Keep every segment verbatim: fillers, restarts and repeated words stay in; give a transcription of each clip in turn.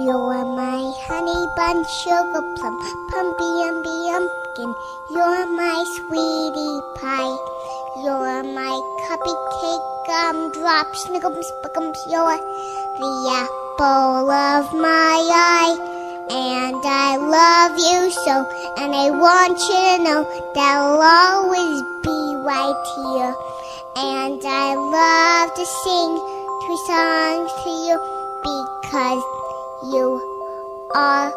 You're my honey bun, sugar plum, pumpy umby umpkin. You're my sweetie pie. You're my cuppy cake gumdrop, snickums, pickums. You're the apple of my eye, and I love you so. And I want you to know that I'll always be right here. And I love to sing three songs to you because you are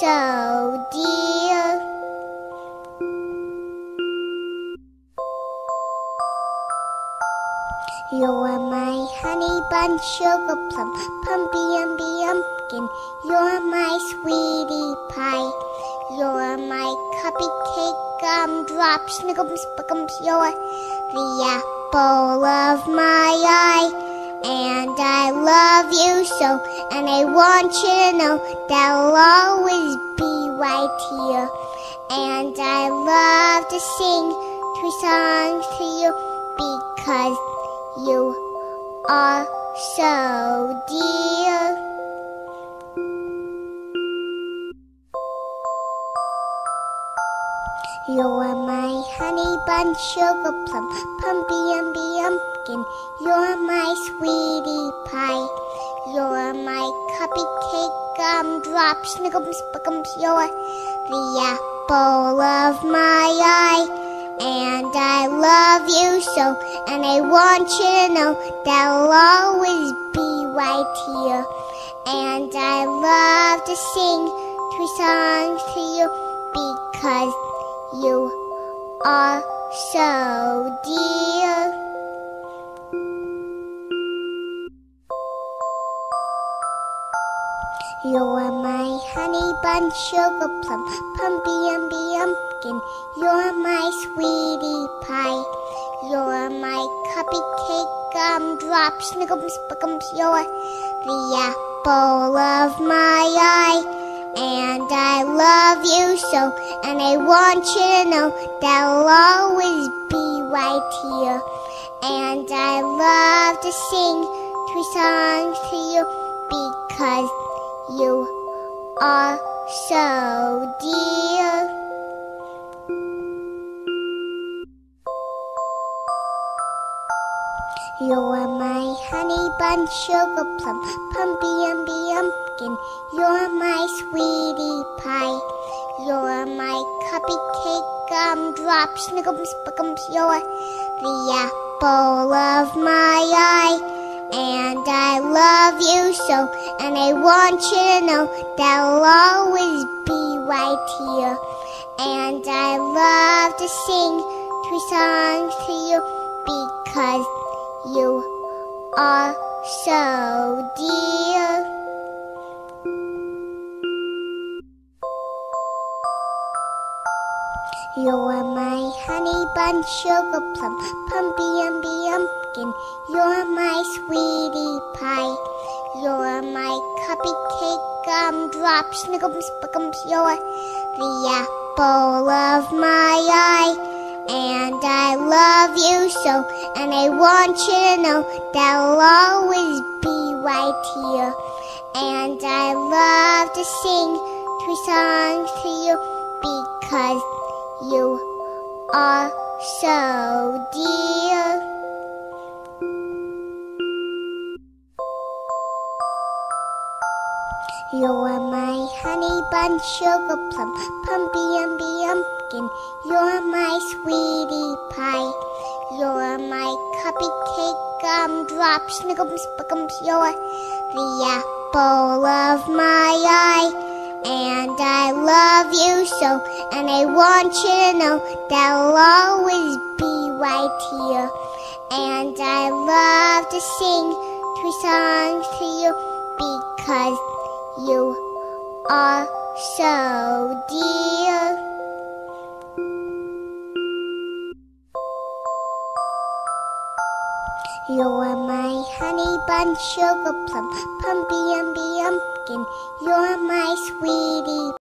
so dear. You're my honey bun, sugar plum, pumpy umby umpkin. You're my sweetie pie. You're my cuppy cake gumdrop, snickums, pickums. You're the apple of my eye, and I love you so, and I want you to know that I'll always be right here. And I love to sing three songs to you because you are so dear. You're my honey bun, sugar plum, pumpy umby umpkin. You're my sweetie pie. You're my cuppy cake gumdrop, snickums, pickums. You're the apple of my eye, and I love you so, and I want you to know that I'll always be right here. And I love to sing three songs to you because you are so dear. You're my honey bun, sugar plum, pumpy umby umpkin. You're my sweetie pie. You're my cuppy cake gumdrop, snickums, pickums. You're the apple of my eye, and I love you so, and I want you to know that I'll always be right here. And I love to sing three songs to you because you are so dear. You're my honey bun, sugar plum, pumpy umby umpkin. You're my sweetie pie. You're my cuppy cake gumdrop, snickums, pickums. You're the apple of my eye, and I love you so, and I want you to know that I'll always be right here. And I love to sing three songs to you because you are so dear. You're my honey bun, sugar plum, pumpy umby umpkin. You're my sweetie pie. You're my cuppy cake gumdrop, snickums, pickums. You're the apple of my eye, and I love you so, and I want you to know that I'll always be right here. And I love to sing three songs to you because you are so dear. You're my honey bun, sugar plum, pumpy umby umpkin. You're my sweetie pie. You're my cuppy cake gumdrop, snickums, pickums. You're the apple of my eye, and I love you so, and I want you to know that I'll always be right here. And I love to sing three songs to you because you are so dear. You're my honey bun, sugar plum, pumpy umby umpkin. You're my sweetie